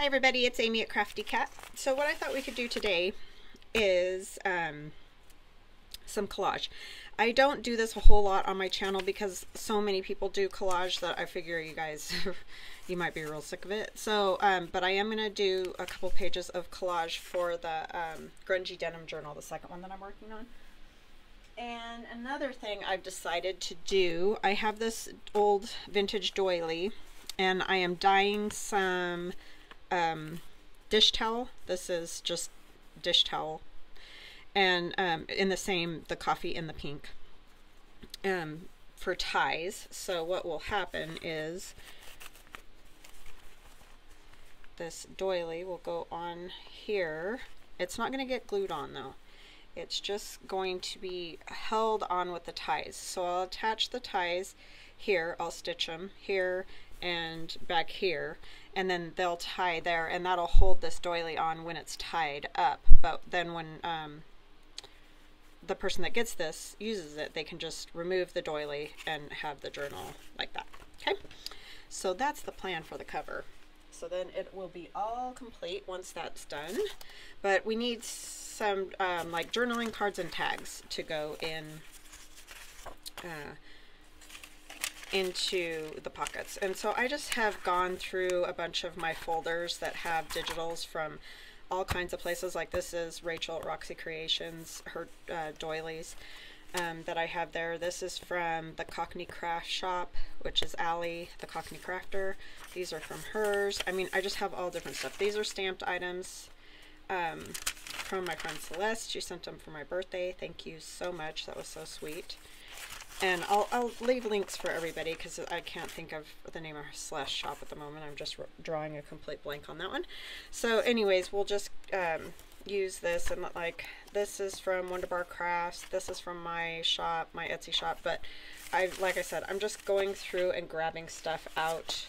Hi everybody, it's Amy at Crafty Cat. So what I thought we could do today is some collage. I don't do this a whole lot on my channel because so many people do collage that I figure you guys, you might be real sick of it. So, but I am gonna do a couple pages of collage for the Grungy Denim Journal, the second one that I'm working on. And another thing I've decided to do, I have this old vintage doily and I am dyeing some dish towel. This is just dish towel. And in the coffee and the pink for ties. So what will happen is this doily will go on here. It's not going to get glued on though. It's just going to be held on with the ties. So I'll attach the ties here. I'll stitch them here and back here, and then they'll tie there, and that'll hold this doily on when it's tied up. But then when the person that gets this uses it, they can just remove the doily and have the journal like that. Okay, so that's the plan for the cover. So then it will be all complete once that's done, but we need some like journaling cards and tags to go in into the pockets. And so I just have gone through a bunch of my folders that have digitals from all kinds of places. Like this is Rachel at Roxy Creations, her doilies that I have there. This is from the Cockney Craft Shop, which is Ali, the Cockney Crafter. These are from hers. I mean, I just have all different stuff. These are stamped items from my friend Celeste. She sent them for my birthday. Thank you so much. That was so sweet. And I'll leave links for everybody because I can't think of the name of her slash shop at the moment. I'm just drawing a complete blank on that one. So anyways, we'll just use this, and like this is from Wonder Bar Crafts. This is from my shop, my Etsy shop. But like I said, I'm just going through and grabbing stuff out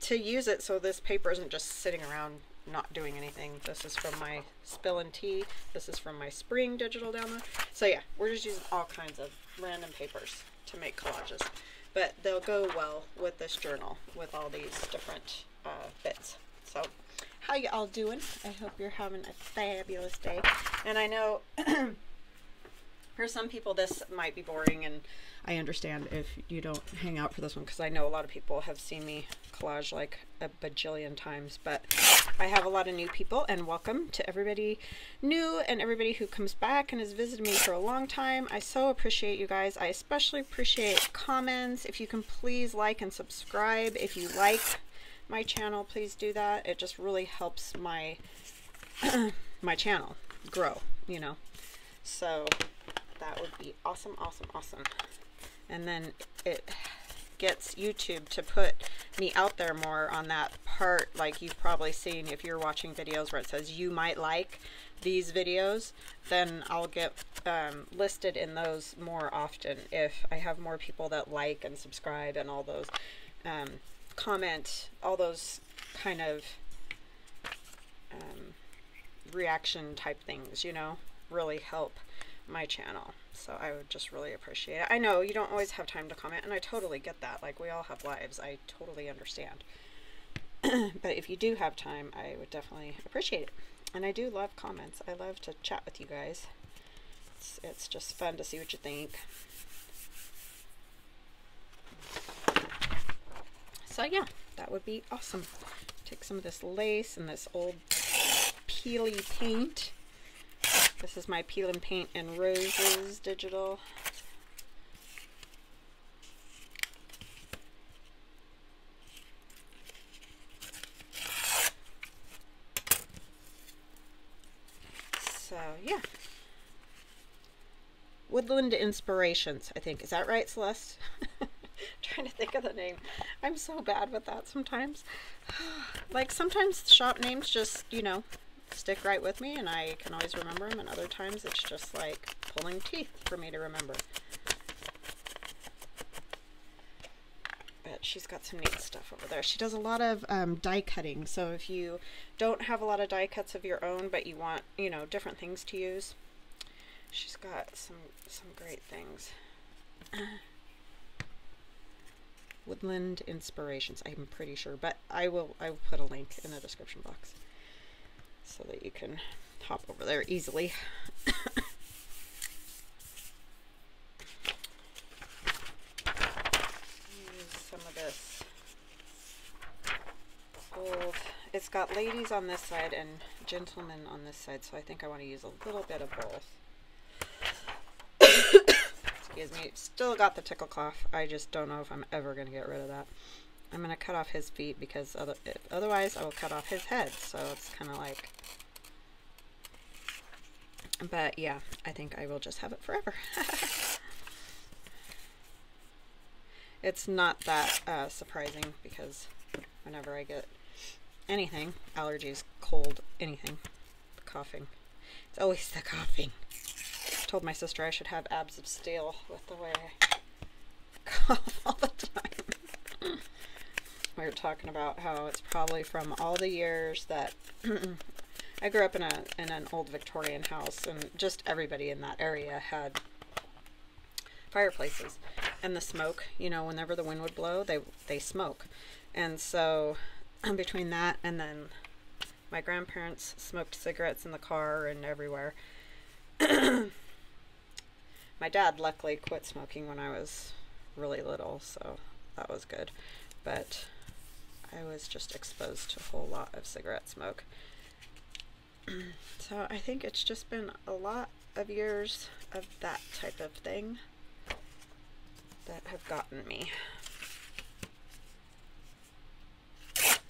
to use it so this paper isn't just sitting around not doing anything. This is from my Spill and Tea. This is from my spring digital download. So yeah, we're just using all kinds of random papers to make collages, but they'll go well with this journal with all these different bits. So how you all doing? I hope you're having a fabulous day. And I know for some people this might be boring, and I understand if you don't hang out for this one because I know a lot of people have seen me collage like a bajillion times, but I have a lot of new people, and welcome to everybody new and everybody who comes back and has visited me for a long time. I so appreciate you guys. I especially appreciate comments. If you can please like and subscribe. If you like my channel, please do that. It just really helps my my channel grow, you know. So that would be awesome, awesome, awesome. And then it gets YouTube to put me out there more on that part. Like you've probably seen if you're watching videos where it says you might like these videos, then I'll get listed in those more often if I have more people that like and subscribe and all those comment, all those kind of reaction type things, you know, really help my channel. So I would just really appreciate it. I know you don't always have time to comment, and I totally get that. Like we all have lives. I totally understand. But if you do have time, I would definitely appreciate it. And I do love comments. I love to chat with you guys. It's just fun to see what you think. So yeah, that would be awesome. Take some of this lace and this old peely paint. This is my Peeling Paint and Roses Digital. So, yeah. Woodland Inspirations, I think. Is that right, Celeste? Trying to think of the name. I'm so bad with that sometimes. Like, sometimes shop names just, you know, stick right with me and I can always remember them, and other times it's just like pulling teeth for me to remember. But she's got some neat stuff over there. She does a lot of die cutting, so if you don't have a lot of die cuts of your own but you want, you know, different things to use, she's got some great things. Woodland Inspirations, I'm pretty sure, but I will put a link in the description box so that you can hop over there easily. Use some of this gold. It's got ladies on this side and gentlemen on this side, so I think I want to use a little bit of both. Excuse me, still got the tickle cough. I just don't know if I'm ever going to get rid of that. I'm going to cut off his feet because otherwise I will cut off his head. So it's kind of like, but yeah, I think I will just have it forever. It's not that surprising because whenever I get anything, allergies, cold, anything, coughing, it's always the coughing. Told my sister I should have abs of steel with the way I cough all the time. We were talking about how it's probably from all the years that I grew up in an old Victorian house, and just everybody in that area had fireplaces, and the smoke, you know, whenever the wind would blow, they smoke. And so between that and then my grandparents smoked cigarettes in the car and everywhere. My dad luckily quit smoking when I was really little, so that was good. But I was just exposed to a whole lot of cigarette smoke. So I think it's just been a lot of years of that type of thing that have gotten me.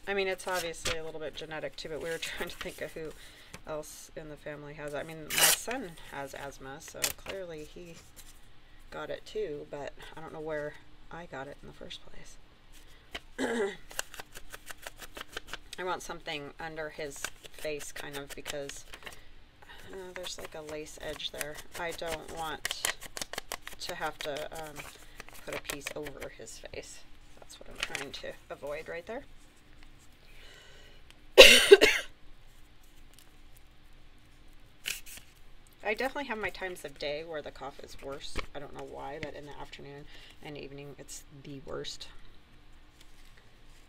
I mean, it's obviously a little bit genetic too, but we were trying to think of who else in the family has it. I mean, my son has asthma, so clearly he got it too, but I don't know where I got it in the first place. I want something under his face, kind of, because there's like a lace edge there. I don't want to have to put a piece over his face. That's what I'm trying to avoid right there. I definitely have my times of day where the cough is worse. I don't know why, but in the afternoon and evening, it's the worst.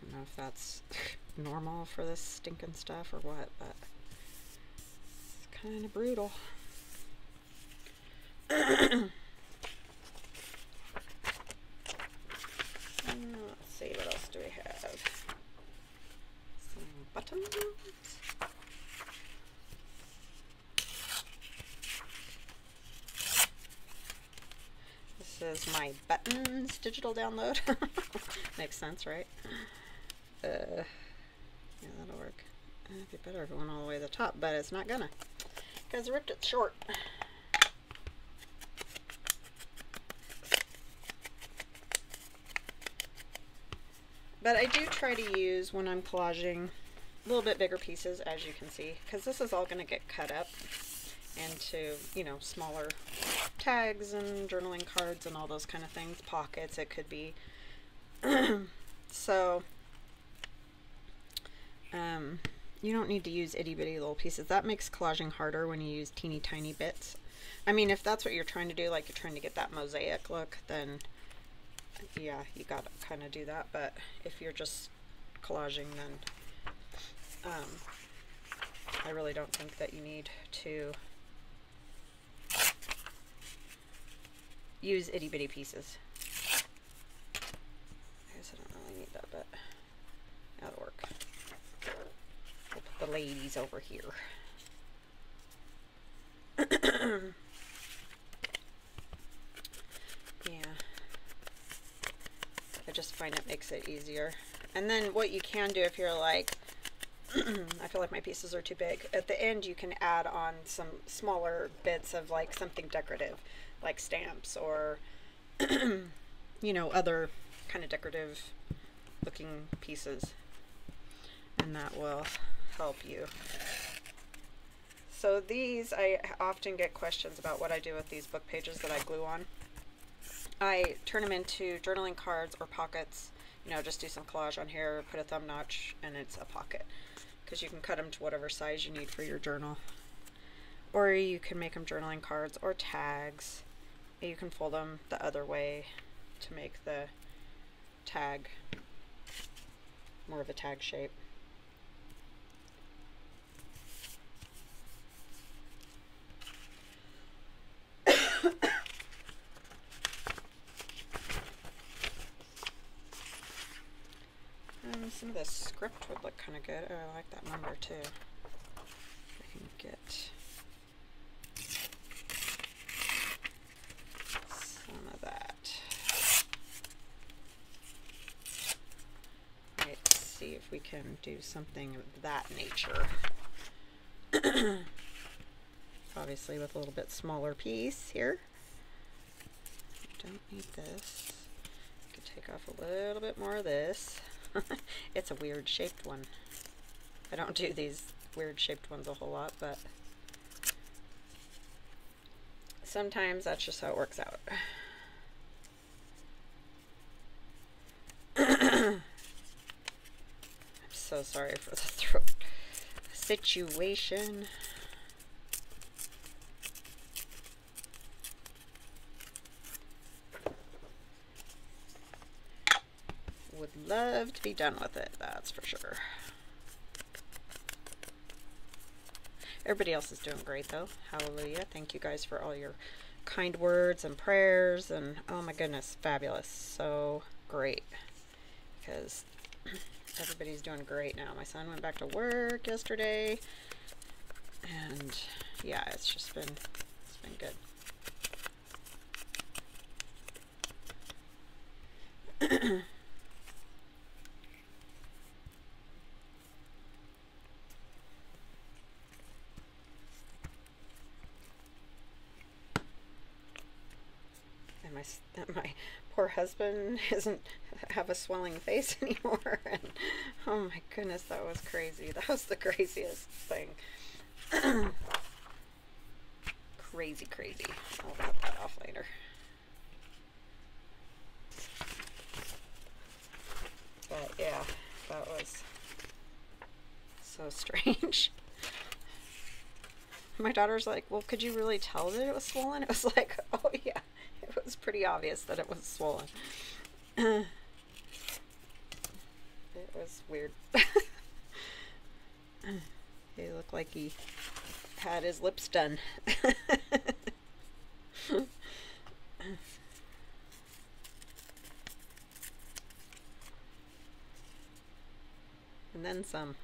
I don't know if that's normal for this stinking stuff or what, but it's kind of brutal. Let's see, what else do we have? Some buttons. This is my buttons digital download. Makes sense, right? Yeah, that'll work. It'd be better if it went all the way to the top, but it's not gonna, because I ripped it short. But I do try to use, when I'm collaging, a little bit bigger pieces, as you can see, because this is all gonna get cut up into, you know, smaller tags and journaling cards and all those kind of things, pockets it could be. So you don't need to use itty bitty little pieces. That makes collaging harder when you use teeny tiny bits. I mean, if that's what you're trying to do, like you're trying to get that mosaic look, then yeah, you gotta kind of do that. But if you're just collaging, then I really don't think that you need to use itty bitty pieces. I guess I don't really need that, but that'll work. We'll put the ladies over here. Yeah. I just find it makes it easier. And then what you can do if you're like, I feel like my pieces are too big. At the end, you can add on some smaller bits of like something decorative, like stamps or, you know, other kind of decorative looking pieces. And that will help you. So these, I often get questions about what I do with these book pages that I glue on. I turn them into journaling cards or pockets. You know, just do some collage on here, put a thumb notch, and it's a pocket. Because you can cut them to whatever size you need for your journal. Or you can make them journaling cards or tags. You can fold them the other way to make the tag, more of a tag shape. Some of this script would look kind of good. Oh, I like that number too. I can get some of that. Let's see if we can do something of that nature. Obviously with a little bit smaller piece here. Don't need this. I could take off a little bit more of this. It's a weird shaped one. I don't do these weird shaped ones a whole lot, but sometimes that's just how it works out. I'm so sorry for the throat situation. Would love to be done with it, that's for sure. Everybody else is doing great though. Hallelujah. Thank you guys for all your kind words and prayers, and oh my goodness, fabulous. So great, because everybody's doing great now. My son went back to work yesterday, and yeah, it's just been, it's been good. My poor husband doesn't have a swelling face anymore, and oh my goodness, that was crazy. That was the craziest thing. Crazy, crazy. I'll cut that off later. But yeah, that was so strange. My daughter's like, well, could you really tell that it was swollen? It was like, oh yeah. It was pretty obvious that it was swollen. It was weird. He looked like he had his lips done. And then some.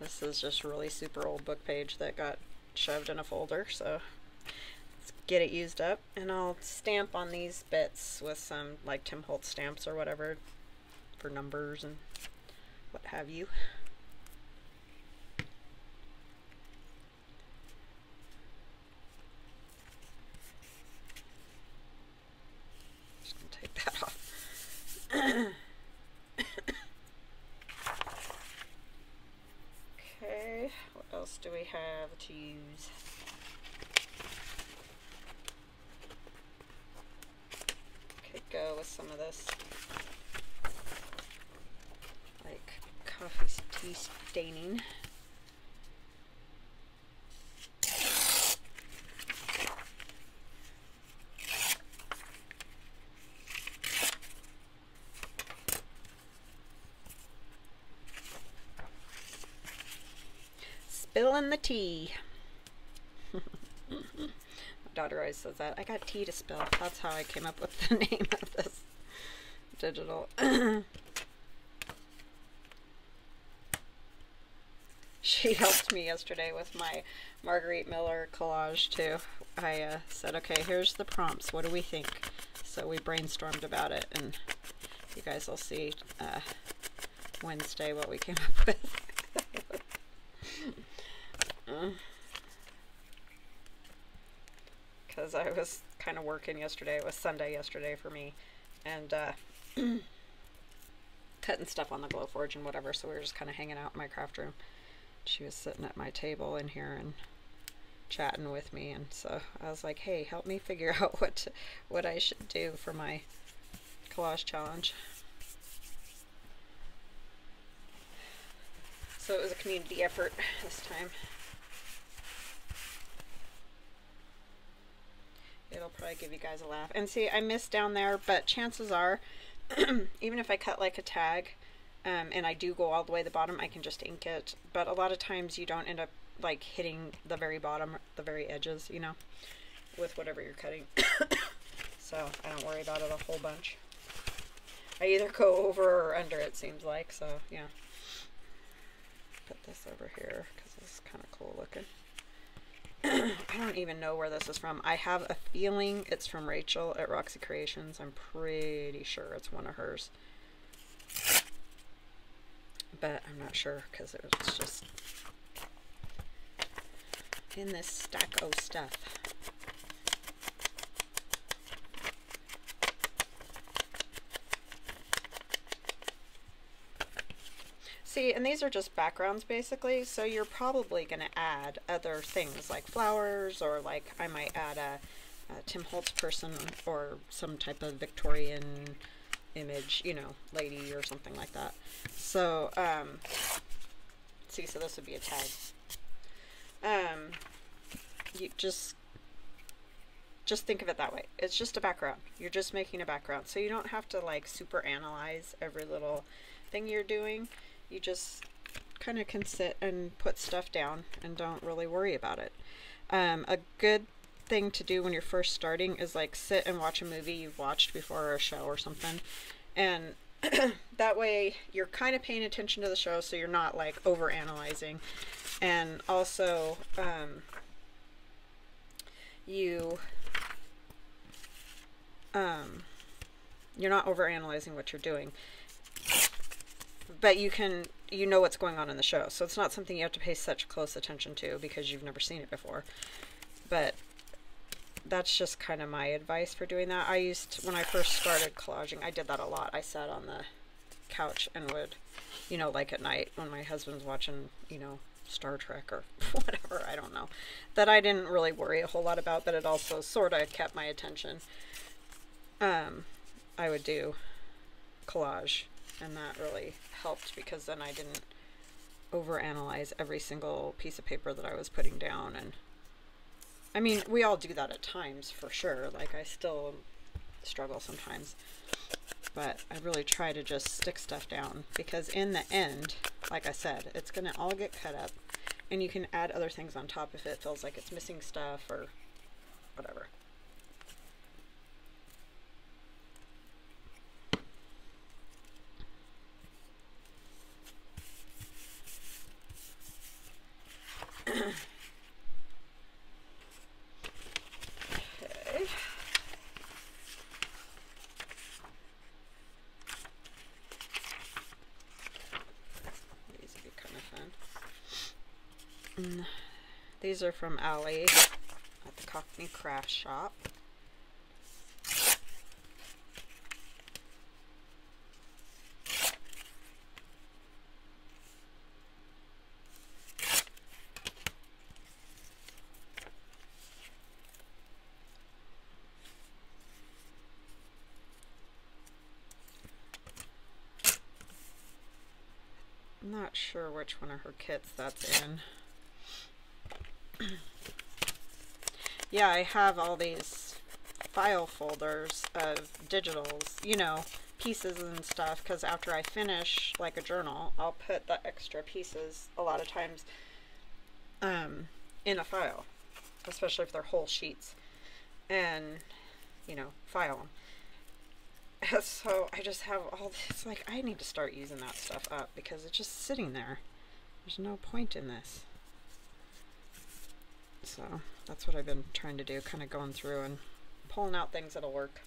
This is just really super old book page that got shoved in a folder, so let's get it used up. And I'll stamp on these bits with some like Tim Holtz stamps or whatever for numbers and what have you. Just gonna take that off. Do we have to use? Could go with some of this like coffee tea staining. Spilling the tea. My daughter always says that. I got tea to spill. That's how I came up with the name of this digital. She helped me yesterday with my Marguerite Miller collage too. I said, okay, here's the prompts. What do we think? So we brainstormed about it, and you guys will see Wednesday what we came up with. Because I was kind of working yesterday. It was Sunday yesterday for me, and cutting stuff on the Glowforge and whatever, so we were just kind of hanging out in my craft room. She was sitting at my table in here and chatting with me, and so I was like, hey, help me figure out what I should do for my collage challenge. So it was a community effort this time. it'll probably give you guys a laugh. And see, I missed down there, but chances are, even if I cut like a tag, and I do go all the way to the bottom, I can just ink it. But a lot of times you don't end up like hitting the very bottom, the very edges, you know, with whatever you're cutting. So I don't worry about it a whole bunch. I either go over or under, it seems like, so yeah. Put this over here because it's kind of cool looking. I don't even know where this is from. I have a feeling it's from Rachel at Roxy Creations. I'm pretty sure it's one of hers, but I'm not sure because it was just in this stack of stuff. See, and these are just backgrounds basically, so you're probably going to add other things like flowers, or like I might add a Tim Holtz person or some type of Victorian image, you know, lady or something like that. So, see, so this would be a tag. You just think of it that way. It's just a background. You're just making a background, so you don't have to like super analyze every little thing you're doing. You just kind of can sit and put stuff down and don't really worry about it. A good thing to do when you're first starting is like sit and watch a movie you've watched before, or a show or something, and that way you're kind of paying attention to the show, so you're not like over analyzing. And also you're not over analyzing what you're doing. But you can, you know what's going on in the show, so it's not something you have to pay such close attention to because you've never seen it before. But that's just kind of my advice for doing that. I used to, when I first started collaging, I did that a lot. I sat on the couch and would, you know, like at night when my husband's watching, you know, Star Trek or whatever, I don't know, that I didn't really worry a whole lot about, but it also sort of kept my attention. I would do collage, and that really helped because then I didn't overanalyze every single piece of paper that I was putting down. And I mean, we all do that at times for sure. Like I still struggle sometimes, but I really try to just stick stuff down because in the end, like I said, it's going to all get cut up and you can add other things on top if it feels like it's missing stuff or whatever. Okay. These would be kind of fun. These are from Ali at the Cockney Craft Shop. Not sure which one of her kits that's in. Yeah, I have all these file folders of digitals, you know, pieces and stuff, because after I finish like a journal, I'll put the extra pieces a lot of times in a file, especially if they're whole sheets, and you know, file them. So I just have all this, like, I need to start using that stuff up because it's just sitting there. There's no point in this. So that's what I've been trying to do, kind of going through and pulling out things that'll work.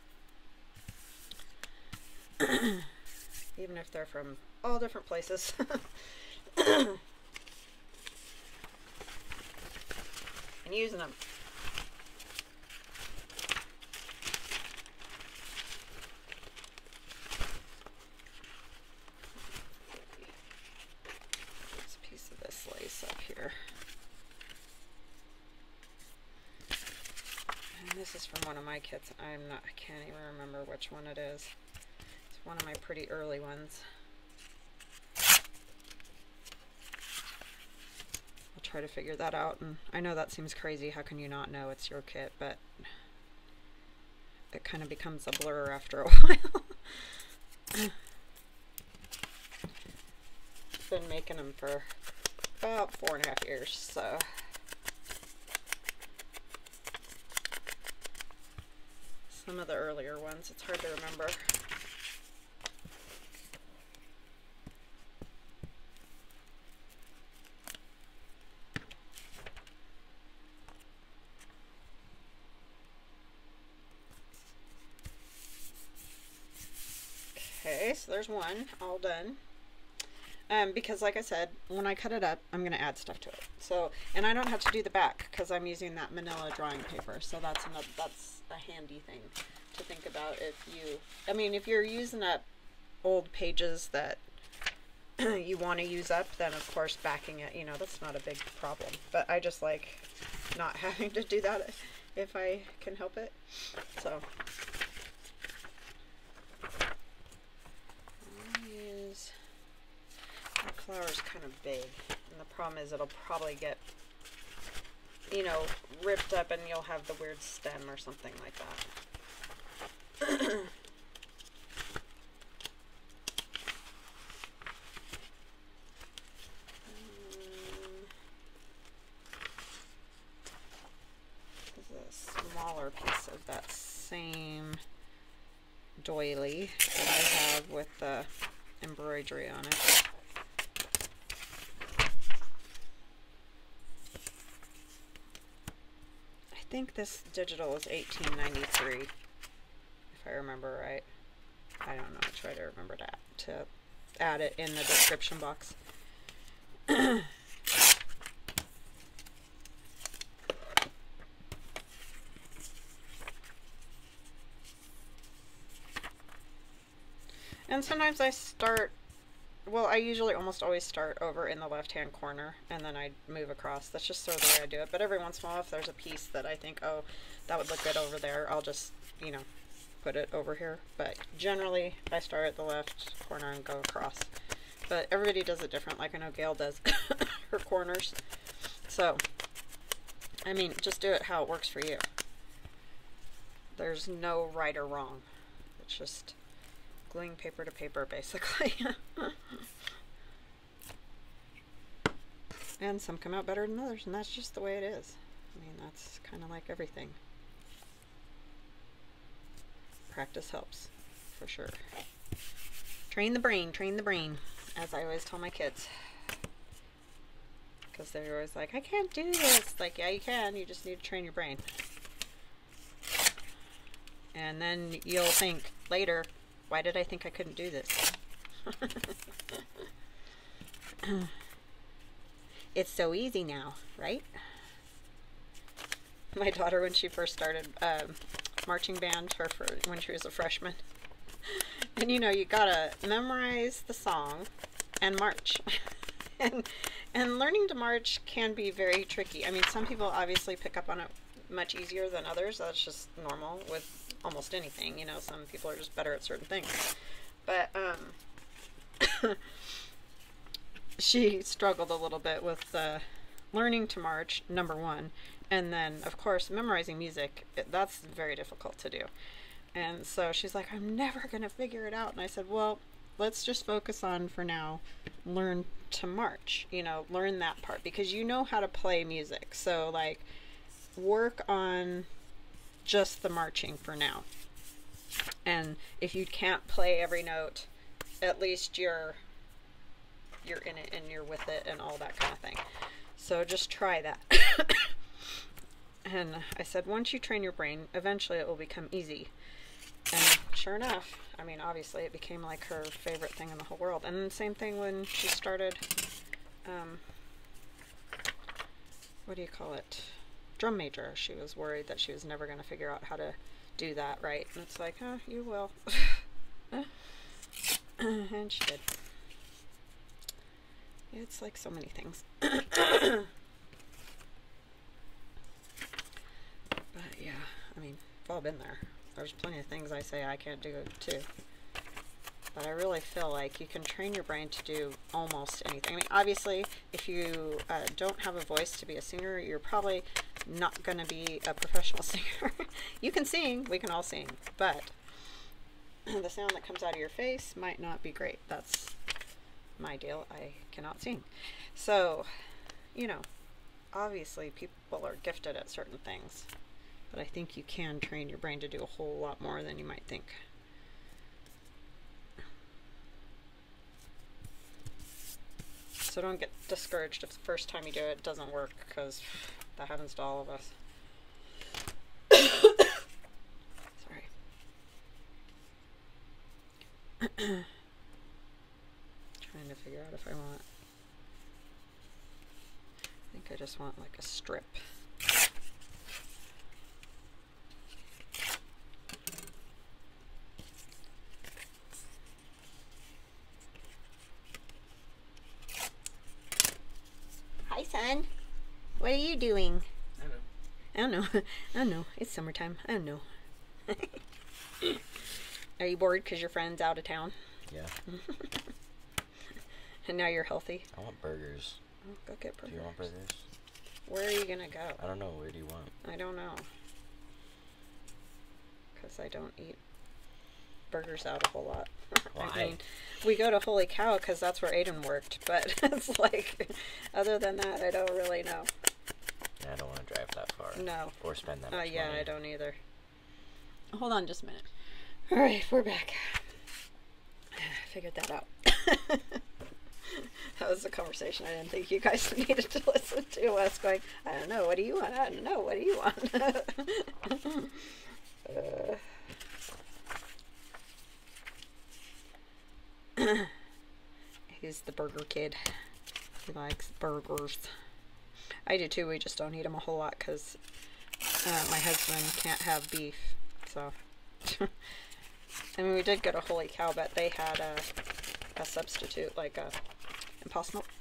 Even if they're from all different places. And using them. This is from one of my kits. I can't even remember which one it is. It's one of my pretty early ones. I'll try to figure that out. And I know that seems crazy. How can you not know it's your kit? But it kind of becomes a blur after a while. Been making them for about 4.5 years, so some of the earlier ones, it's hard to remember. Okay, so there's one all done. Because like I said, when I cut it up, I'm going to add stuff to it. So, and I don't have to do the back because I'm using that manila drawing paper. So that's another, that's a handy thing to think about if you, I mean, if you're using up old pages that you want to use up, then of course backing it, you know, that's not a big problem, but I just like not having to do that if I can help it. So the flower's kind of big, and the problem is it'll probably get, you know, ripped up and you'll have the weird stem or something like that. This is a smaller piece of that same doily that I have with the embroidery on it. I think this digital is $18.93, if I remember right. I don't know. I try to remember that to add it in the description box. And sometimes I start, well, I usually almost always start over in the left-hand corner and then I move across. That's just sort of the way I do it. But every once in a while, if there's a piece that I think, oh, that would look good over there, I'll just, you know, put it over here. But generally, I start at the left corner and go across. But everybody does it different. Like I know Gail does her corners. So, I mean, just do it how it works for you. There's no right or wrong. It's just gluing paper to paper, basically. And some come out better than others, and that's just the way it is. I mean, that's kind of like everything. Practice helps, for sure. Train the brain, as I always tell my kids. Because they're always like, I can't do this. Like, yeah, you can. You just need to train your brain. And then you'll think later, why did I think I couldn't do this? It's so easy now, right? My daughter, when she first started marching band, when she was a freshman, and you know, you gotta memorize the song and march. and learning to march can be very tricky. I mean, some people obviously pick up on it much easier than others. That's just normal with almost anything, you know, some people are just better at certain things, but she struggled a little bit with learning to march, number one, and then of course memorizing music, that's very difficult to do. And so she's like, I'm never gonna figure it out. And I said, well, let's just focus on, for now, learn to march, you know, learn that part, because you know how to play music, so like work on just the marching for now. And if you can't play every note, at least you're in it and you're with it and all that kind of thing. So just try that. And I said, once you train your brain, eventually it will become easy. And sure enough, I mean, obviously it became like her favorite thing in the whole world. And then same thing when she started, what do you call it? Drum major. She was worried that she was never going to figure out how to do that right, and it's like, oh, you will. And she did. It's like so many things. But yeah, I mean, we've all been there. There's plenty of things I say I can't do too. But I really feel like you can train your brain to do almost anything. I mean, obviously, if you don't have a voice to be a singer, you're probably not going to be a professional singer. You can sing, we can all sing, but the sound that comes out of your face might not be great. That's my deal. I cannot sing. So, you know, obviously people are gifted at certain things, but I think you can train your brain to do a whole lot more than you might think. So don't get discouraged if the first time you do it doesn't work, because that happens to all of us. Sorry. Trying to figure out if I want, I think I just want like a strip. What are you doing? I don't know. I don't know. It's summertime. I don't know. Are you bored because your friend's out of town? Yeah. And now you're healthy? I want burgers. Oh, go get burgers. Do you want burgers? Where are you going to go? I don't know. Where do you want? I don't know. Because I don't eat burgers out a whole lot. Why? I mean, we go to Holy Cow because that's where Aiden worked. But it's like, other than that, I don't really know. I don't want to drive that far. No. Or spend that much money. Yeah, I don't either. Hold on just a minute. All right, we're back. I figured that out. That was a conversation I didn't think you guys needed to listen to. Us going, I don't know, what do you want? I don't know, what do you want? He's the burger kid. He likes burgers. I do too, we just don't eat them a whole lot because my husband can't have beef, so. I mean, we did go to Holy Cow, but they had a substitute, like a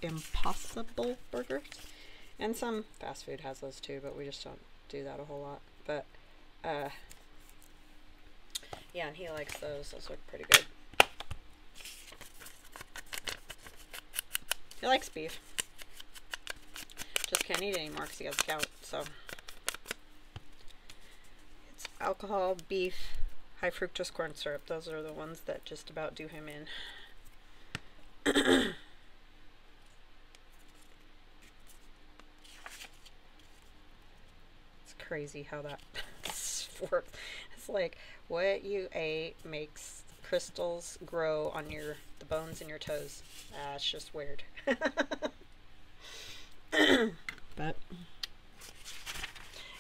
Impossible Burgers, and some fast food has those too, but we just don't do that a whole lot. But yeah, and he likes those. Those look pretty good. He likes beef. Just can't eat it anymore because he has a gout, so. It's alcohol, beef, high fructose corn syrup. Those are the ones that just about do him in. It's crazy how that works. It's like what you ate makes crystals grow on the bones in your toes. That's just weird. But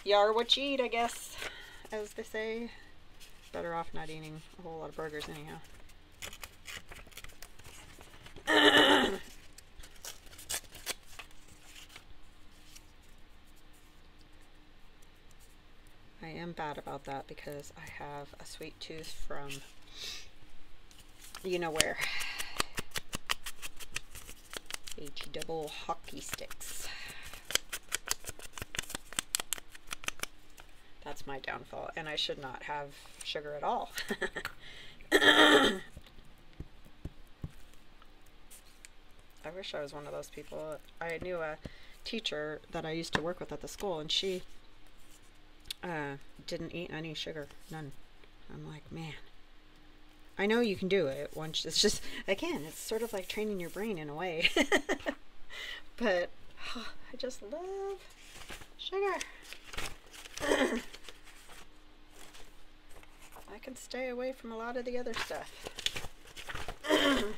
you are what you eat, I guess, as they say. Better off not eating a whole lot of burgers anyhow. I am bad about that because I have a sweet tooth from you know where. H-double hockey sticks. That's my downfall, and I should not have sugar at all. I wish I was one of those people. I knew a teacher that I used to work with at the school, and she didn't eat any sugar, none. I'm like, man, I know you can do it. Once it's just, again, it's sort of like training your brain in a way. But oh, I just love sugar. I can stay away from a lot of the other stuff. I'm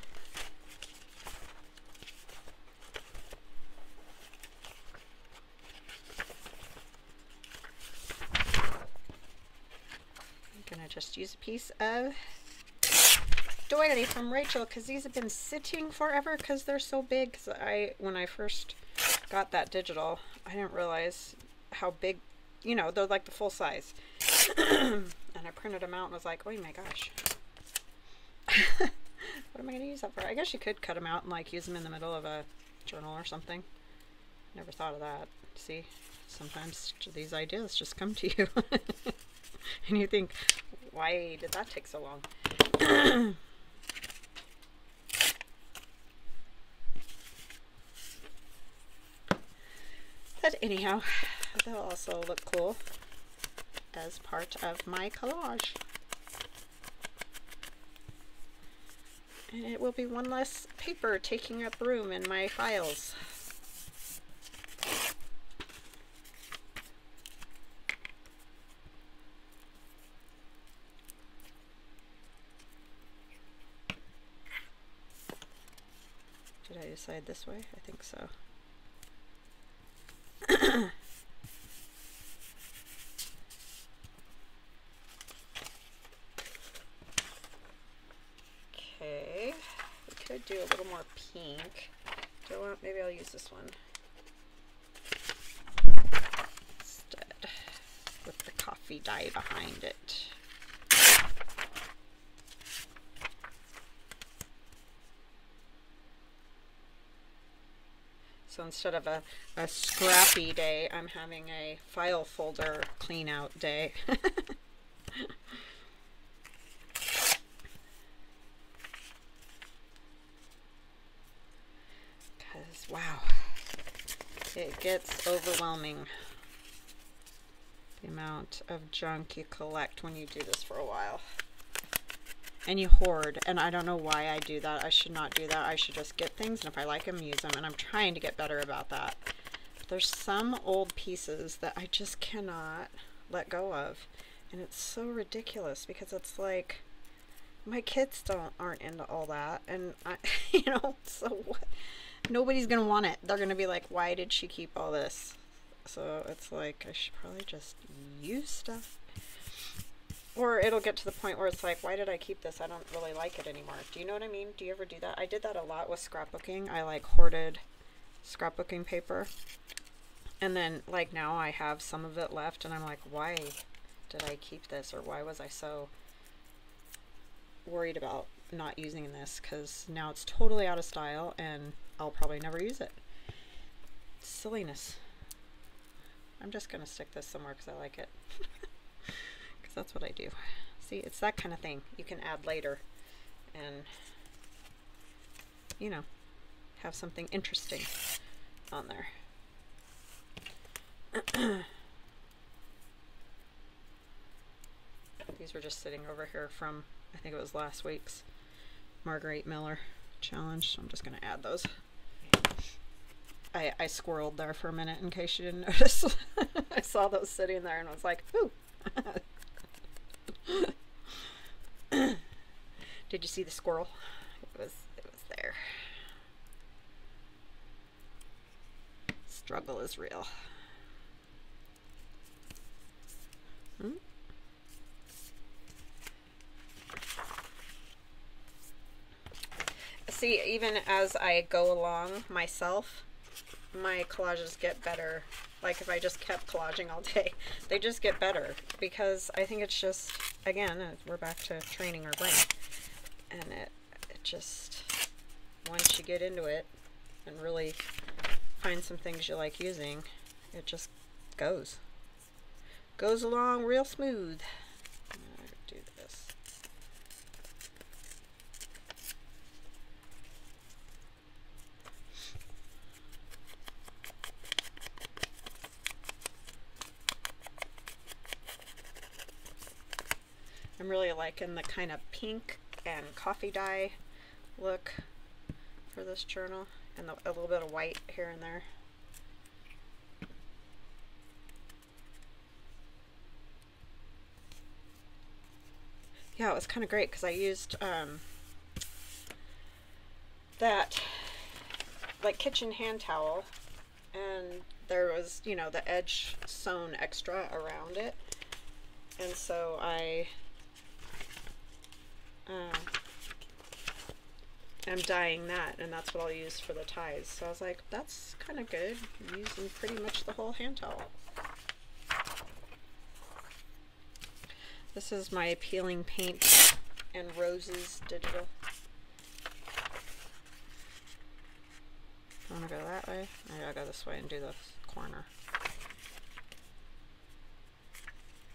gonna just use a piece of doily from Rachel because these have been sitting forever because they're so big. Because when I first got that digital, I didn't realize how big, you know, they're like the full size. And I printed them out and was like, oh my gosh. What am I going to use that for? I guess you could cut them out and like use them in the middle of a journal or something. Never thought of that. See, sometimes these ideas just come to you. And you think, why did that take so long? But anyhow, They'll also look cool as part of my collage. And it will be one less paper taking up room in my files. Did I decide this way? I think so. Okay, we could do a little more pink. Do I want, maybe I'll use this one instead with the coffee dye behind it. So instead of a scrappy day, I'm having a file folder clean out day. Because, wow, it gets overwhelming, the amount of junk you collect when you do this for a while. And you hoard, and I don't know why I do that. I should not do that. I should just get things, and if I like them, use them, and I'm trying to get better about that. But there's some old pieces that I just cannot let go of, and it's so ridiculous because it's like, my kids aren't into all that, and I, you know, so what? Nobody's gonna want it. They're gonna be like, why did she keep all this? So it's like, I should probably just use stuff. Or it'll get to the point where it's like, why did I keep this? I don't really like it anymore. Do you know what I mean? Do you ever do that? I did that a lot with scrapbooking. I like hoarded scrapbooking paper. And then like now I have some of it left and I'm like, why did I keep this? Or why was I so worried about not using this? Because now it's totally out of style and I'll probably never use it. Silliness. I'm just going to stick this somewhere because I like it. That's what I do. See, it's that kind of thing you can add later and, you know, have something interesting on there. These were just sitting over here from, I think it was last week's Marguerite Miller challenge. I'm just going to add those. I squirreled there for a minute in case you didn't notice. I saw those sitting there and I was like, ooh. Did you see the squirrel? It was there. Struggle is real. Hmm? See, even as I go along myself, my collages get better. Like if I just kept collaging all day, they just get better because I think it's just, again, we're back to training our brain, and it just, once you get into it and really find some things you like using, it just goes along real smooth. I'm gonna do this. I'm really liking the kind of pink and coffee dye look for this journal, and a little bit of white here and there. Yeah, it was kind of great because I used that like kitchen hand towel, and there was, you know, the edge sewn extra around it, and so I I'm dyeing that, and that's what I'll use for the ties. So I was like, that's kind of good. I'm using pretty much the whole hand towel. This is my Peeling Paint and Roses Digital. I want to go that way. Maybe I'll go this way and do the corner.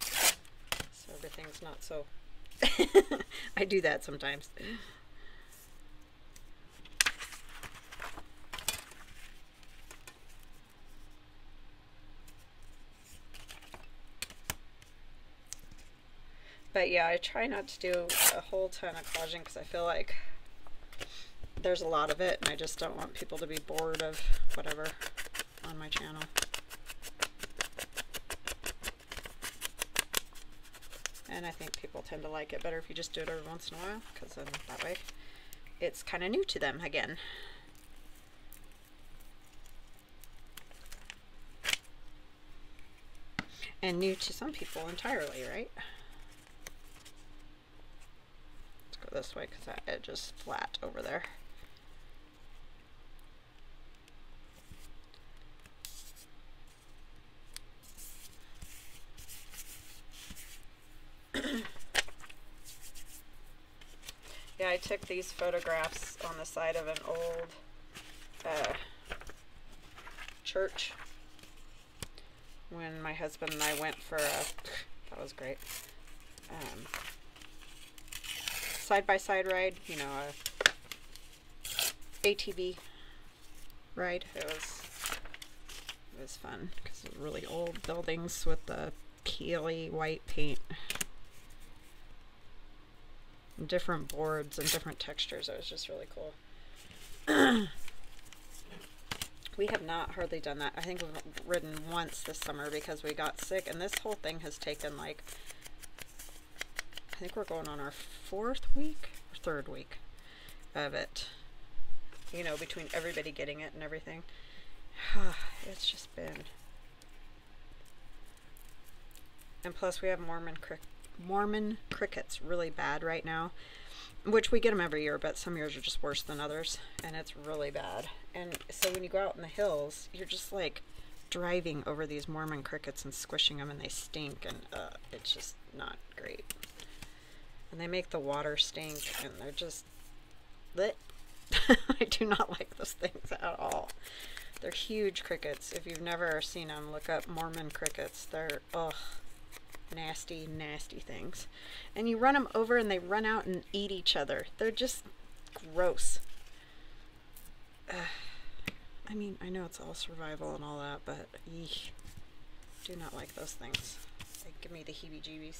So everything's not so... I do that sometimes. But yeah, I try not to do a whole ton of collaging because I feel like there's a lot of it and I just don't want people to be bored of whatever on my channel. And I think people tend to like it better if you just do it every once in a while, because then that way it's kind of new to them again. And new to some people entirely, right? Let's go this way because that edge is flat over there. Yeah, I took these photographs on the side of an old church when my husband and I went for a, that was great, side-by-side ride, you know, a ATV ride. It was fun because it was really old buildings with the Keeley white paint. Different boards and different textures. It was just really cool. We have not hardly done that. I think we've ridden once this summer because we got sick, and this whole thing has taken like, I think we're going on our third week of it. You know, between everybody getting it and everything. It's just been. And plus we have Mormon crickets really bad right now, which we get them every year, but some years are just worse than others, and it's really bad. And so when you go out in the hills, you're just like driving over these Mormon crickets and squishing them, and they stink, and it's just not great. And they make the water stink, and they're just lit. I do not like those things at all. They're huge crickets. If you've never seen them, look up Mormon crickets. They're ugh. Nasty, nasty things. And you run them over and they run out and eat each other. They're just gross. I mean, I know it's all survival and all that, but eek, do not like those things. They give me the heebie-jeebies.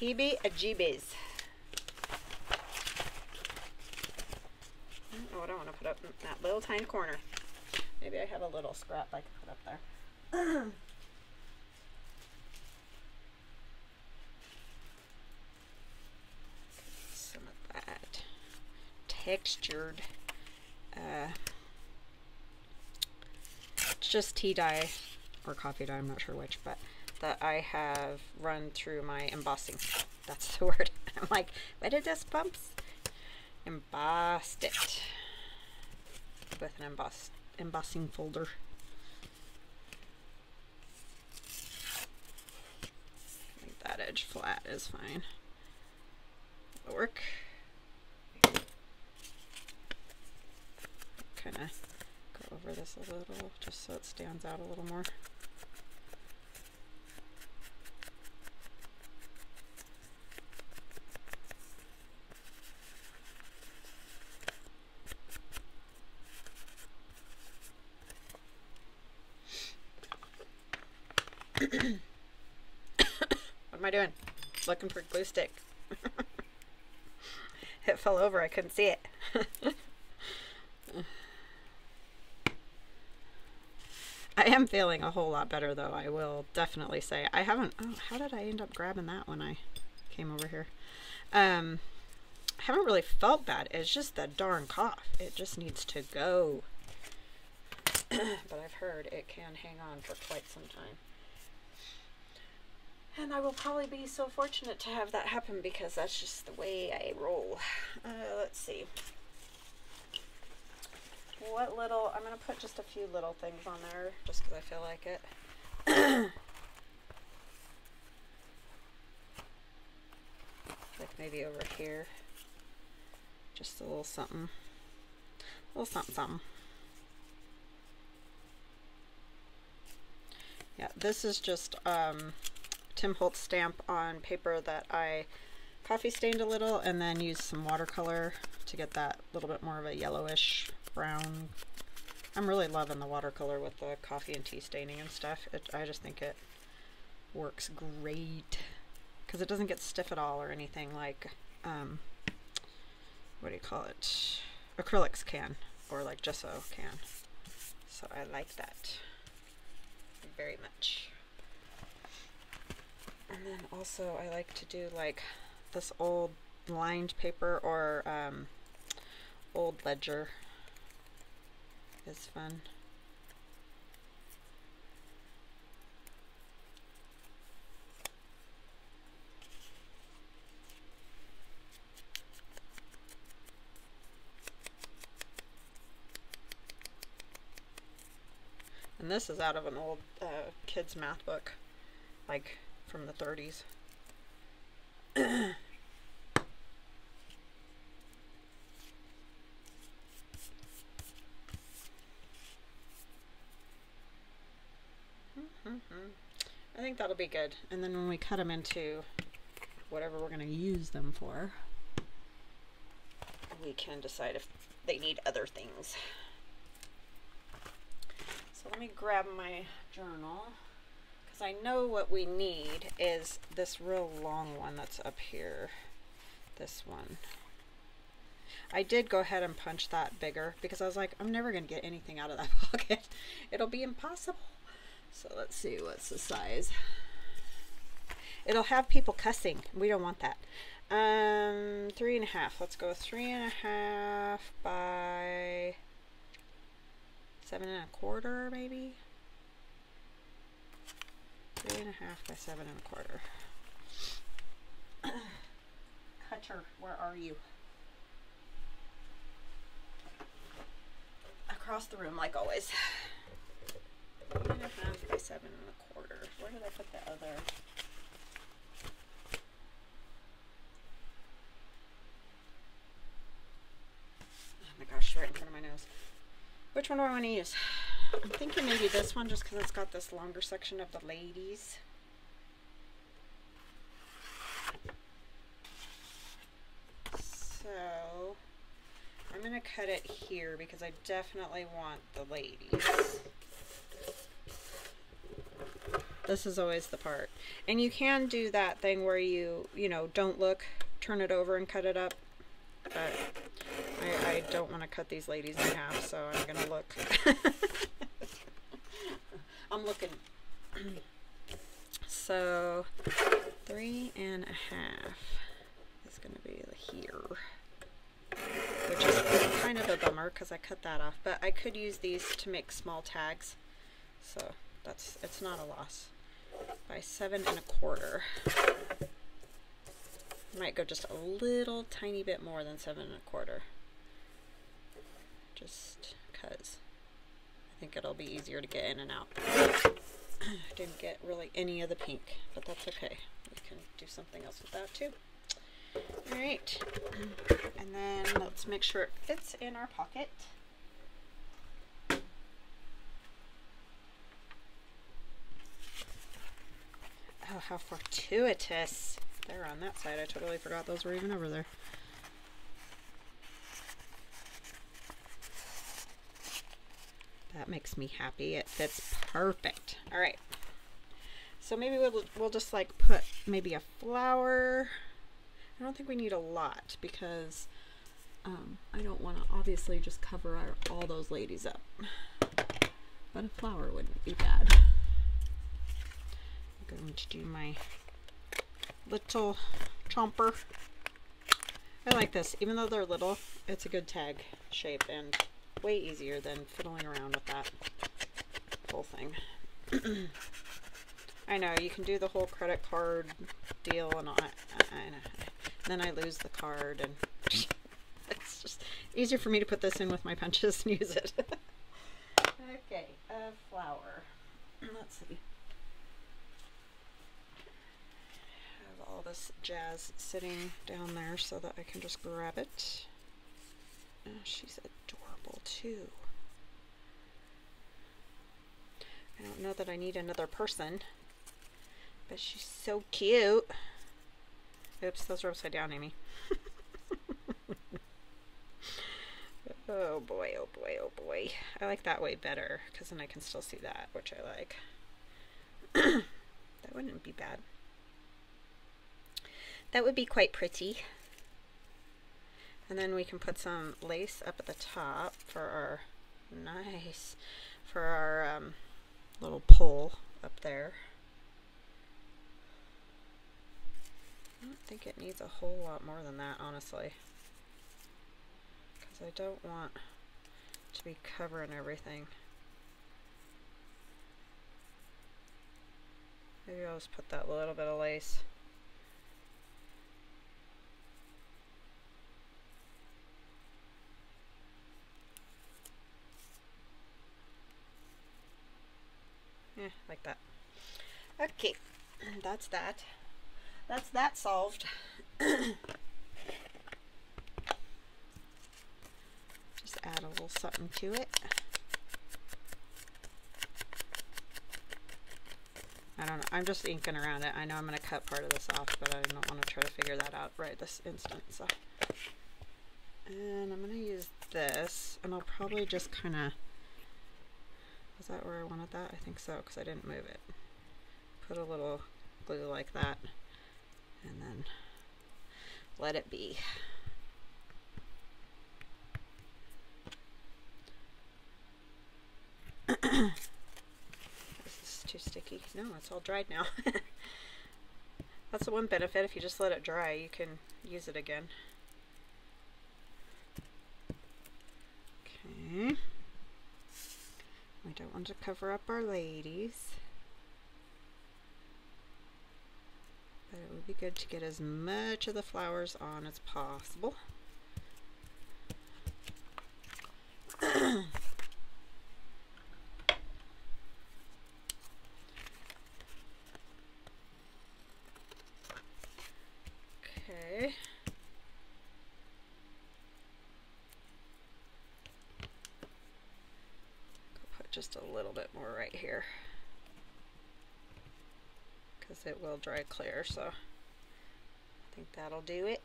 Heebie-a-jeebies. I don't know what I want to put up in that little tiny corner. Maybe I have a little scrap I can put up there. Some of that textured, it's just tea dye or coffee dye, I'm not sure which, but that I have run through my embossing. That's the word. I'm like, where did this bumps? Embossed it with an embossing folder. I think that edge flat is fine. It'll work. Kind of go over this a little just so it stands out a little more. Doing looking for glue stick. It fell over, I couldn't see it. I am feeling a whole lot better though, I will definitely say. I haven't, oh, how did I end up grabbing that when I came over here? I haven't really felt bad, it's just that darn cough, it just needs to go. But I've heard it can hang on for quite some time. And I will probably be so fortunate to have that happen because that's just the way I roll. Let's see. What little, I'm going to put just a few little things on there just because I feel like it. Like maybe over here. Just a little something. A little something, something. Yeah, this is just, Tim Holtz stamp on paper that I coffee stained a little and then used some watercolor to get that little bit more of a yellowish brown. I'm really loving the watercolor with the coffee and tea staining and stuff. I just think it works great because it doesn't get stiff at all or anything like what do you call it, acrylics can, or like gesso can. So I like that very much. And then also I like to do like this old lined paper or old ledger is fun. And this is out of an old kid's math book, like from the 30s. I think that'll be good. And then when we cut them into whatever we're going to use them for, we can decide if they need other things. So let me grab my journal, because I know what we need is this real long one that's up here. This one. I did go ahead and punch that bigger because I was like, I'm never going to get anything out of that pocket. It'll be impossible. So let's see, what's the size? It'll have people cussing. We don't want that. 3.5. Let's go 3.5 by 7.25 maybe? 3.5 by 7.25. Cutter, where are you? Across the room like always. 3.5 by 7.25. Where did I put the other? Oh my gosh, right in front of my nose. Which one do I want to use? I'm thinking maybe this one just because it's got this longer section of the ladies. So I'm going to cut it here because I definitely want the ladies. This is always the part. And you can do that thing where you know, don't look, turn it over and cut it up. But I don't want to cut these ladies in half, so I'm going to look. I'm looking. So 3.5 is going to be here, which is kind of a bummer because I cut that off. But I could use these to make small tags, so that's, it's not a loss. By 7.25. Might go just a little tiny bit more than 7.25, just because I think it'll be easier to get in and out. Didn't get really any of the pink, but that's okay, we can do something else with that too. All right, and then let's make sure it fits in our pocket. Oh, how fortuitous. They're on that side. I totally forgot those were even over there. That makes me happy. It fits perfect. All right. So maybe we'll just like put maybe a flower. I don't think we need a lot because I don't want to obviously just cover all those ladies up. But a flower wouldn't be bad. I'm going to do my little chomper. I like this. Even though they're little, it's a good tag shape and way easier than fiddling around with that whole thing. I know, you can do the whole credit card deal and all that. I know. And then I lose the card and it's just easier for me to put this in with my punches and use it. Okay, a flower. Let's see. All this jazz sitting down there so that I can just grab it. Oh, she's adorable too. I don't know that I need another person, but she's so cute. Oops, those are upside down, Amy. Oh boy, oh boy, oh boy. I like that way better because then I can still see that, which I like. That wouldn't be bad. That would be quite pretty. And then we can put some lace up at the top for our nice, for our little pole up there. I don't think it needs a whole lot more than that, honestly, because I don't want to be covering everything. Maybe I'll just put that little bit of lace. Yeah, like that. Okay, that's that. That's that solved. Just add a little something to it. I don't know, I'm just inking around it. I know I'm gonna cut part of this off, but I don't wanna try to figure that out right this instant, so. And I'm gonna use this, and I'll probably just kinda, was that where I wanted that? I think so, because I didn't move it. Put a little glue like that, and then let it be. This is too sticky. No, it's all dried now. That's the one benefit. If you just let it dry, you can use it again. Okay. We don't want to cover up our ladies. But it would be good to get as much of the flowers on as possible. Okay. I'll put just a little bit more right here, because it will dry clear, so I think that'll do it.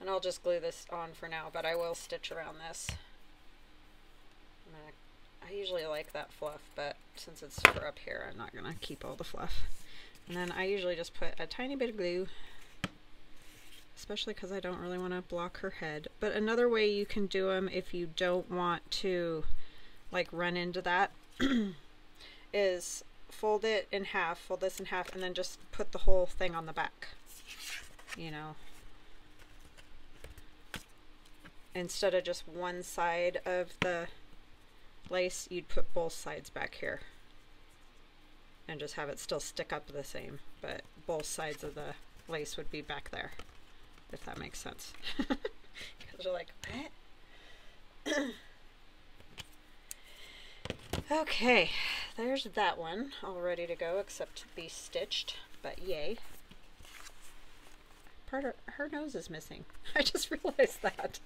And I'll just glue this on for now, but I will stitch around this. I usually like that fluff, but since it's for up here, I'm not gonna keep all the fluff. And then I usually just put a tiny bit of glue, especially because I don't really want to block her head. But another way you can do them, if you don't want to like run into that, is fold it in half, fold this in half, and then just put the whole thing on the back, you know, instead of just one side of the lace. You'd put both sides back here and just have it still stick up the same, but both sides of the lace would be back there, if that makes sense. Because you're like, what? Okay, there's that one all ready to go, except to be stitched, but yay. Part of her nose is missing. I just realized that.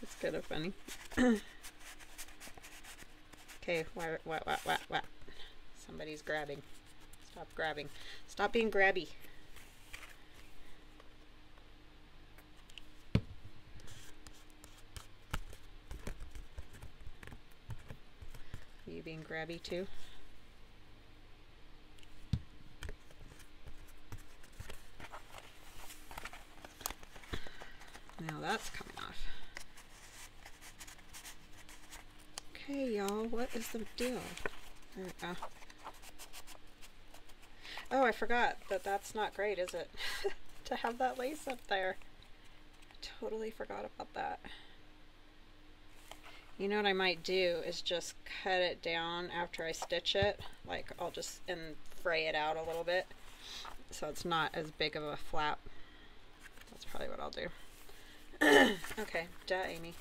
It's kind of funny. Okay, what? Somebody's grabbing. Stop grabbing. Stop being grabby. You being grabby too? Now that's coming off. Okay, y'all, what is the deal? There we go. Oh, I forgot that that's not great, is it? To have that lace up there. I totally forgot about that. You know what I might do is just cut it down after I stitch it, like I'll just and fray it out a little bit so it's not as big of a flap. That's probably what I'll do. Okay, duh, Amy.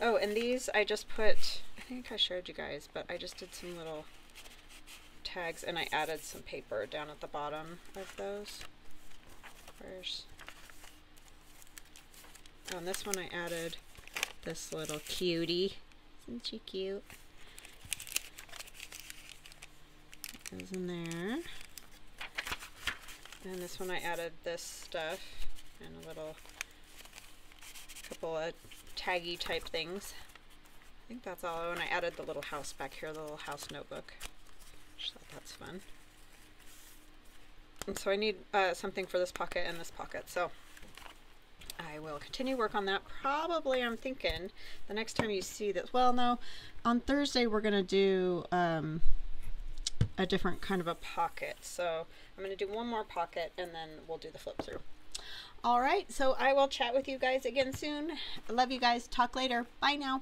Oh, and these I just put, I think I showed you guys, but I just did some little tags and I added some paper down at the bottom of those. Where's, on this one I added this little cutie. Isn't she cute? That goes in there. And this one I added this stuff and a little couple of taggy type things. I think that's all. And I added the little house back here, the little house notebook. Just thought that's fun. And so I need something for this pocket and this pocket, so I will continue work on that. Probably, I'm thinking, the next time you see this, well, no, on Thursday we're going to do a different kind of a pocket. So I'm going to do one more pocket and then we'll do the flip through. All right, so I will chat with you guys again soon. I love you guys. Talk later. Bye now.